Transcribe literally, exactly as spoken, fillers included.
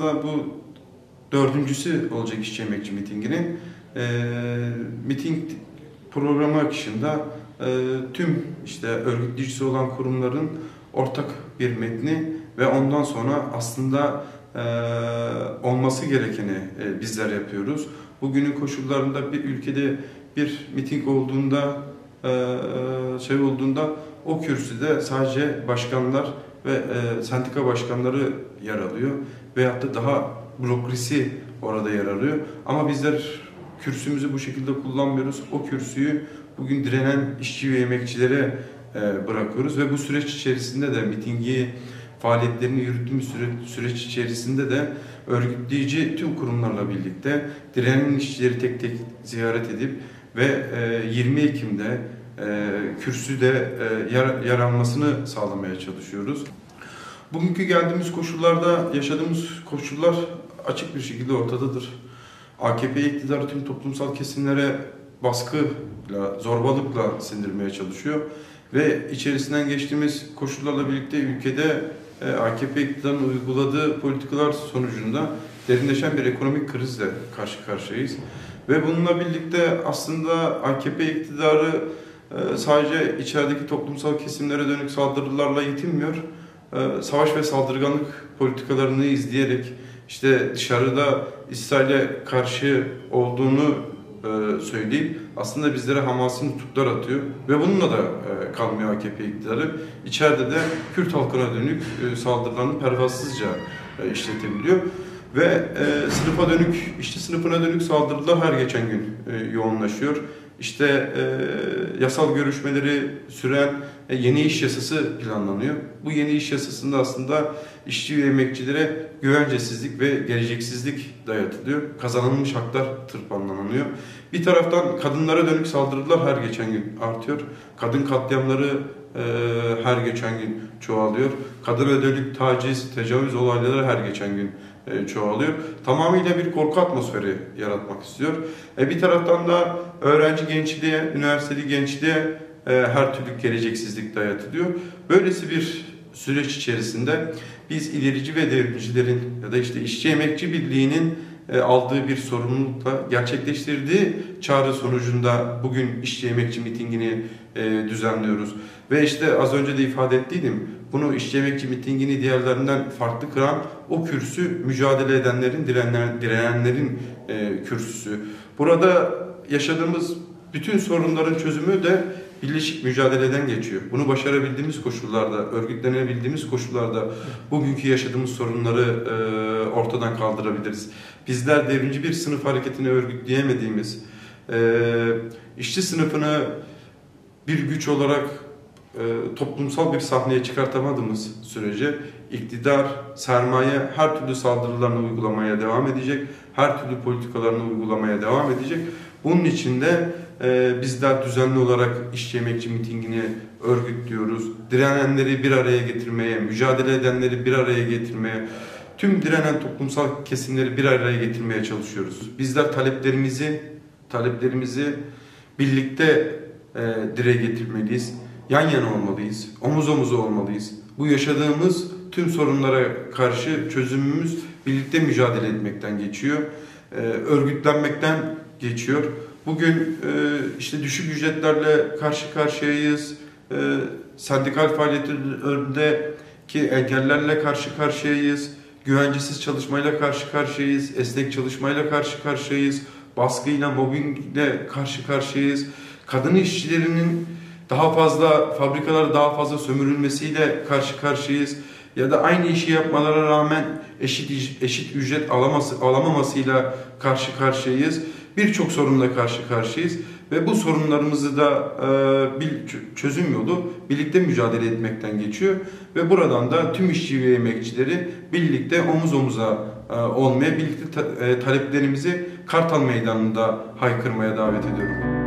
aslında bu dördüncüsü olacak işçi emekçi mitinginin. E, miting programı akışında e, tüm işte örgütleyicisi olan kurumların ortak bir metni ve ondan sonra aslında e, olması gerekeni e, bizler yapıyoruz. Bugünün koşullarında bir ülkede bir miting olduğunda, e, şey olduğunda o kürsüde sadece başkanlar ve e, sendika başkanları yer alıyor veyahut da daha bürokrasi orada yer alıyor. Ama bizler kürsümüzü bu şekilde kullanmıyoruz. O kürsüyü bugün direnen işçi ve emekçilere e, bırakıyoruz ve bu süreç içerisinde de mitingi faaliyetlerini yürüttüğümüz süreç, süreç içerisinde de örgütleyici tüm kurumlarla birlikte direnen işçileri tek tek ziyaret edip ve e, yirmi Ekim'de e, kürsüde e, yer, yer almasını sağlamaya çalışıyoruz. Bugünkü geldiğimiz koşullarda yaşadığımız koşullar açık bir şekilde ortadadır. A K P iktidarı tüm toplumsal kesimlere baskıyla, zorbalıkla sindirmeye çalışıyor ve içerisinden geçtiğimiz koşullarla birlikte ülkede A K P iktidarının uyguladığı politikalar sonucunda derinleşen bir ekonomik krizle karşı karşıyayız. Ve bununla birlikte aslında A K P iktidarı sadece içerideki toplumsal kesimlere dönük saldırılarla yetinmiyor. Savaş ve saldırganlık politikalarını izleyerek işte dışarıda İsrail'e karşı olduğunu söyleyip aslında bizlere Hamas'ın tutuklar atıyor ve bununla da kalmıyor A K P iktidarı. İçeride de Kürt halkına dönük saldırılarını pervasızca işletebiliyor ve sınıfa dönük, işçi sınıfına dönük saldırılar her geçen gün yoğunlaşıyor. İşte yasal görüşmeleri süren yeni iş yasası planlanıyor. Bu yeni iş yasasında aslında işçi ve emekçilere güvencesizlik ve geleceksizlik dayatılıyor. Kazanılmış haklar tırpanlanıyor. Bir taraftan kadınlara dönük saldırılar her geçen gün artıyor. Kadın katliamları her geçen gün çoğalıyor. Kadına dönük taciz, tecavüz olayları her geçen gün çoğalıyor. Tamamıyla bir korku atmosferi yaratmak istiyor. E bir taraftan da öğrenci gençliğe, üniversiteli gençliğe e, her türlü geleceksizlik dayatılıyor. Böylesi bir süreç içerisinde biz ilerici ve devrimcilerin ya da işte işçi emekçi birliğinin e, aldığı bir sorumlulukla gerçekleştirdiği çağrı sonucunda bugün işçi emekçi mitingini e, düzenliyoruz. Ve işte az önce de ifade ettiydim, bunu işçi emekçi mitingini diğerlerinden farklı kıran o kürsü mücadele edenlerin, direnenlerin, direnenlerin e, kürsüsü. Burada yaşadığımız bütün sorunların çözümü de birleşik mücadeleden geçiyor. Bunu başarabildiğimiz koşullarda, örgütlenebildiğimiz koşullarda bugünkü yaşadığımız sorunları e, ortadan kaldırabiliriz. Bizler devrimci bir sınıf hareketini örgütleyemediğimiz, e, işçi sınıfını bir güç olarak e, toplumsal bir sahneye çıkartamadığımız sürece iktidar, sermaye her türlü saldırılarını uygulamaya devam edecek, her türlü politikalarını uygulamaya devam edecek. Bunun için de e, bizler düzenli olarak işçi emekçi mitingini örgütlüyoruz. Direnenleri bir araya getirmeye, mücadele edenleri bir araya getirmeye, tüm direnen toplumsal kesimleri bir araya getirmeye çalışıyoruz. Bizler taleplerimizi, taleplerimizi birlikte e, dile getirmeliyiz. Yan yana olmalıyız, omuz omuza olmalıyız. Bu yaşadığımız tüm sorunlara karşı çözümümüz birlikte mücadele etmekten geçiyor, e, örgütlenmekten geçiyor. Bugün e, işte düşük ücretlerle karşı karşıyayız, e, sendikal faaliyetlerindeki engellerle karşı karşıyayız, güvencesiz çalışmayla karşı karşıyayız, esnek çalışmayla karşı karşıyayız, baskıyla, mobbingle karşı karşıyayız, kadın işçilerinin daha fazla fabrikalara daha fazla sömürülmesiyle karşı karşıyayız ya da aynı işi yapmalara rağmen eşit eşit ücret alaması, alamamasıyla karşı karşıyayız. Birçok sorunla karşı karşıyayız ve bu sorunlarımızı da e, bir çözüm yolu birlikte mücadele etmekten geçiyor ve buradan da tüm işçi ve emekçileri birlikte omuz omuza e, olmaya, birlikte ta, e, taleplerimizi Kartal Meydanı'nda haykırmaya davet ediyorum.